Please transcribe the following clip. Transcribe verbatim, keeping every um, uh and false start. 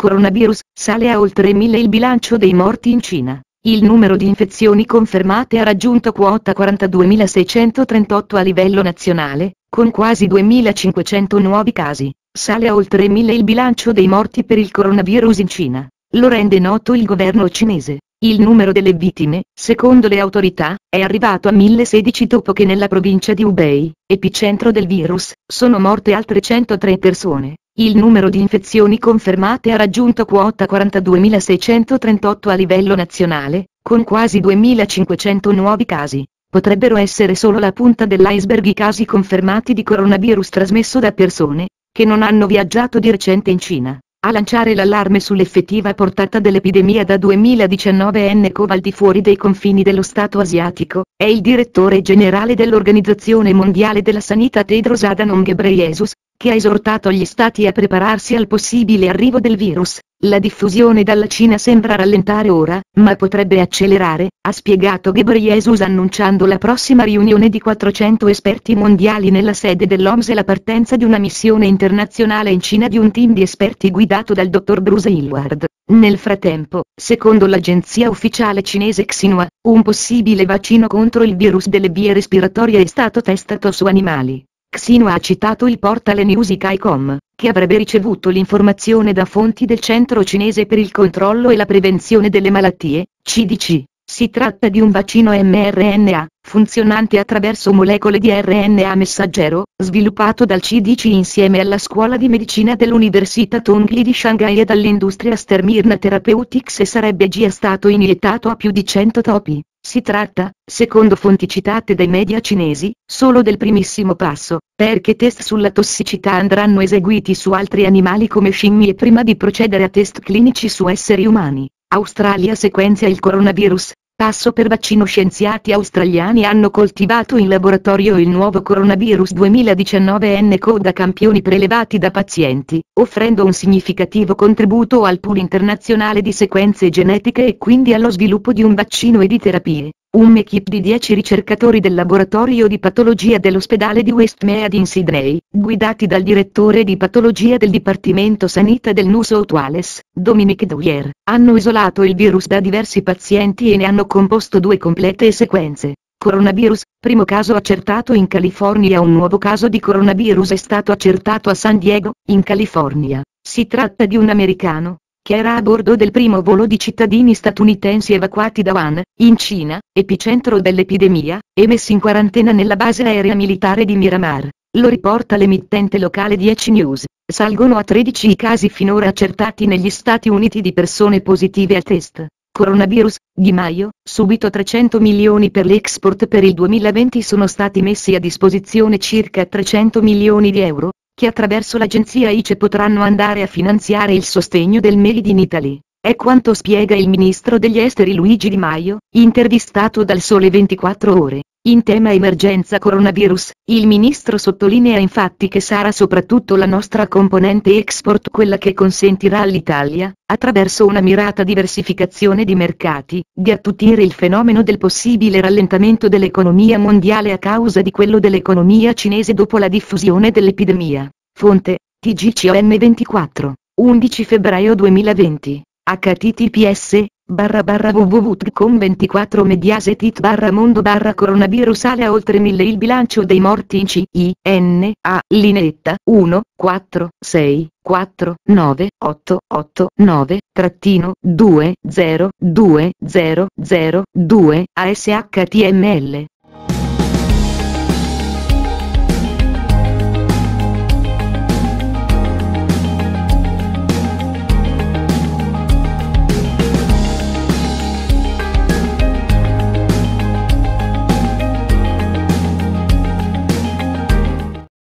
Coronavirus, sale a oltre mille il bilancio dei morti in Cina. Il numero di infezioni confermate ha raggiunto quota quarantaduemilaseicentotrentotto a livello nazionale, con quasi duemilacinquecento nuovi casi. Sale a oltre mille il bilancio dei morti per il coronavirus in Cina. Lo rende noto il governo cinese. Il numero delle vittime, secondo le autorità, è arrivato a millesedici dopo che nella provincia di Hubei, epicentro del virus, sono morte altre centotré persone. Il numero di infezioni confermate ha raggiunto quota quarantaduemilaseicentotrentotto a livello nazionale, con quasi duemilacinquecento nuovi casi. Potrebbero essere solo la punta dell'iceberg i casi confermati di coronavirus trasmesso da persone che non hanno viaggiato di recente in Cina. A lanciare l'allarme sull'effettiva portata dell'epidemia da duemiladiciannove enne Cov al di fuori dei confini dello Stato asiatico, è il direttore generale dell'Organizzazione Mondiale della Sanità Tedros Adhanom Ghebreyesus, che ha esortato gli Stati a prepararsi al possibile arrivo del virus. La diffusione dalla Cina sembra rallentare ora, ma potrebbe accelerare, ha spiegato Ghebreyesus annunciando la prossima riunione di quattrocento esperti mondiali nella sede dell'OMS e la partenza di una missione internazionale in Cina di un team di esperti guidato dal dottor Bruce Hillward. Nel frattempo, secondo l'agenzia ufficiale cinese Xinhua, un possibile vaccino contro il virus delle vie respiratorie è stato testato su animali. Xinhua ha citato il portale Newsic iCom, che avrebbe ricevuto l'informazione da fonti del Centro Cinese per il Controllo e la Prevenzione delle Malattie, C D C. Si tratta di un vaccino mRNA, funzionante attraverso molecole di R N A messaggero, sviluppato dal C D C insieme alla Scuola di Medicina dell'Università Tongli di Shanghai e dall'industria Stermirna Therapeutics e sarebbe già stato iniettato a più di cento topi. Si tratta, secondo fonti citate dai media cinesi, solo del primissimo passo, perché test sulla tossicità andranno eseguiti su altri animali come scimmie prima di procedere a test clinici su esseri umani. Australia sequenzia il coronavirus. Passo per vaccino. Scienziati australiani hanno coltivato in laboratorio il nuovo coronavirus duemiladiciannove enne Cov da campioni prelevati da pazienti, offrendo un significativo contributo al pool internazionale di sequenze genetiche e quindi allo sviluppo di un vaccino e di terapie. Un'equipe di dieci ricercatori del laboratorio di patologia dell'ospedale di Westmead in Sydney, guidati dal direttore di patologia del Dipartimento Sanità del New South Wales, Dominic Dwyer, hanno isolato il virus da diversi pazienti e ne hanno composto due complete sequenze. Coronavirus, primo caso accertato in California. Un nuovo caso di coronavirus è stato accertato a San Diego, in California. Si tratta di un americano che era a bordo del primo volo di cittadini statunitensi evacuati da Wuhan, in Cina, epicentro dell'epidemia, e messi in quarantena nella base aerea militare di Miramar. Lo riporta l'emittente locale dieci News. Salgono a tredici i casi finora accertati negli Stati Uniti di persone positive al test. Coronavirus, Di Maio, subito trecento milioni per l'export. Per il duemilaventi sono stati messi a disposizione circa trecento milioni di euro, che attraverso l'agenzia I C E potranno andare a finanziare il sostegno del Made in Italy. È quanto spiega il ministro degli esteri Luigi Di Maio, intervistato dal Sole ventiquattro Ore. In tema emergenza coronavirus, il ministro sottolinea infatti che sarà soprattutto la nostra componente export quella che consentirà all'Italia, attraverso una mirata diversificazione di mercati, di attutire il fenomeno del possibile rallentamento dell'economia mondiale a causa di quello dell'economia cinese dopo la diffusione dell'epidemia. Fonte, T G C O M ventiquattro, undici febbraio duemilaventi. H T T P S, barra barra www punto t g com ventiquattro mediaset punto it barra mondo barra coronavirus. Sale a oltre mille il bilancio dei morti in Cina, linetta uno quattro sei quattro nove otto otto nove trattino due zero due zero zero due a S H T M L.